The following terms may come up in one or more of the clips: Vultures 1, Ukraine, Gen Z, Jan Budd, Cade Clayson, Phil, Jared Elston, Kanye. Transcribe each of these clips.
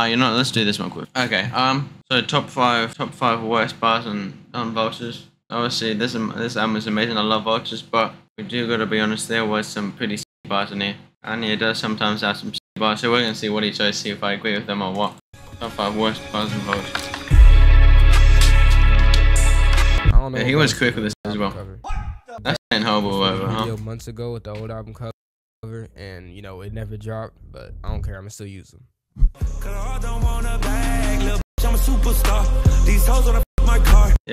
Oh, you know, let's do this one quick. Okay, so top five worst bars on Vultures. Obviously, this album is amazing. I love Vultures, but we do gotta be honest, there was some pretty sick bars in here. Kanye does sometimes have some sick bars, so we're gonna see what he chose, see if I agree with them or what. Top 5 worst bars on Vultures. I don't know. Yeah, he was quick with this as well. That's saying horrible, whatever, huh? Months ago with the old album cover, and you know, it never dropped, but I don't care, I'm gonna still use them. Yeah,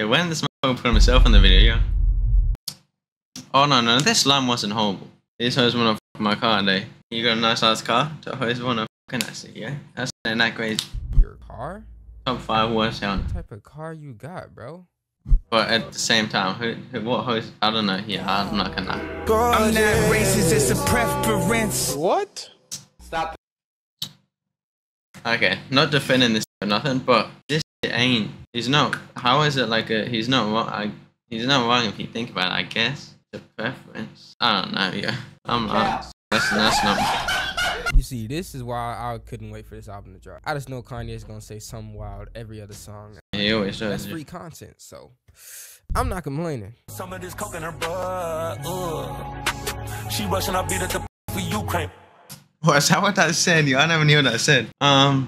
when this motherfucker put himself in the video, yeah. Oh no, this line wasn't horrible. These hoes wanna f my car today. You got a nice ass car? Top hoes wanna f nasty, yeah? That's not crazy. Your car? Top 5 worst sound. What type of car you got, bro? But at the same time, what host? I don't know. Yeah, I'm not gonna. I'm not racist, it's a preference. What? Stop. Okay, not defending this or nothing, but this ain't. He's not. How is it like a? He's not wrong. He's not wrong if you think about it. I guess it's a preference. I don't know. Yeah, I'm not. That's not. You see, this is why I couldn't wait for this album to drop. I just know Kanye's gonna say something wild every other song. He always does. That's free content, so I'm not complaining. Some of this coke in her butt. She rushing up beat at the for Ukraine. What is that? What that said? I never knew what that said. No,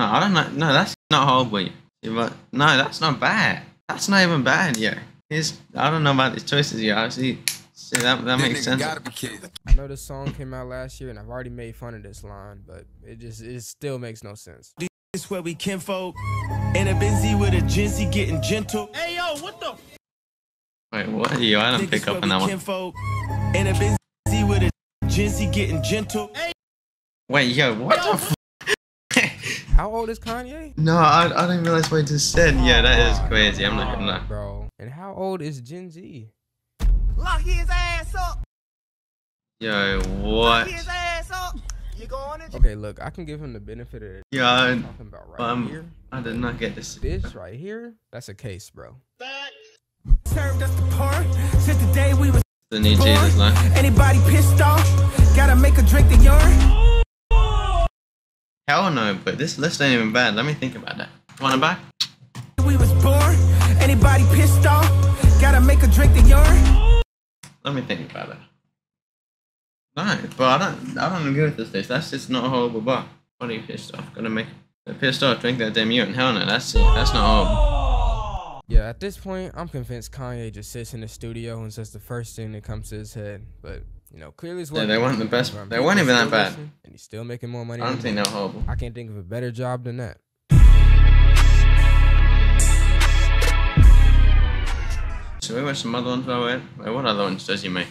I don't know. No, that's not horrible. But no, that's not bad. That's not even bad, yeah. I don't know about these choices, yeah. Obviously, see that makes sense. I know this song came out last year, and I've already made fun of this line, but it still makes no sense. It's where we kinfolk and a Benzie with a Gen Z getting gentle. Hey yo, what the? Wait, what? Yo, I didn't pick up on that one. And a Benzie with a Gen Z getting gentle. Hey. Wait, yo, what the? F How old is Kanye? No, I didn't realize what he just said. Oh, yeah, that is crazy. I'm not gonna lie, bro. And how old is Gen Z? Lock his ass up. Yo, what? Lock his ass up. Okay, look, I can give him the benefit of it. Yeah, I'm talking about right here. I did not get this. This right here, that's a case, bro. Served us the part since the day we was the new Jesus line. Anybody pissed off? Gotta make a drink to yarn. Hell no, but this list ain't even bad. Let me think about that. Wanna buy? We was born. Anybody pissed off? Gotta make a drink to yarn. Let me think about it. No, but I don't agree with this taste. That's just not a horrible bar. What are you pissed off? Gonna make the pissed off drink that damn urine. Hell no, that's not horrible. Yeah, at this point, I'm convinced Kanye just sits in the studio and says the first thing that comes to his head. But you know, clearly it's working. Yeah, they weren't the best. They weren't even that bad. And he's still making more money. I don't think they're horrible. I can't think of a better job than that. So we watch some other ones. Wait, what other ones does he make?